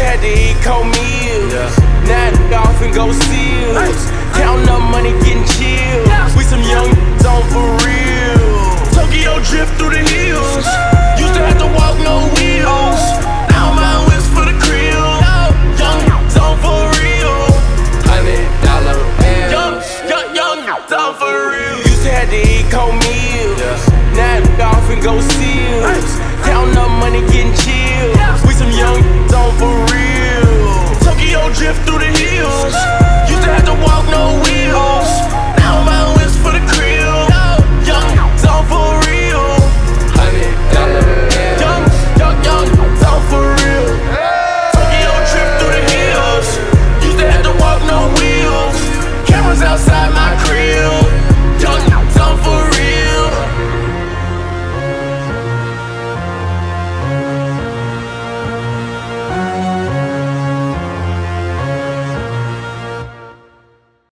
Had to eat cold meals, yeah. Now off and go steal. Counting up money, getting chill. Yeah. We some young on for real. Tokyo drift through the hills. Used to have to walk no wheels. Now my whips for the crib. Young on for real. $100 bills. Young on for real. Used to have to eat cold meals. Yeah. Now off and go steal. Counting up money, getting chill. Yeah. We some young on for real. Drift through the hills. Used to have to walk no wheels.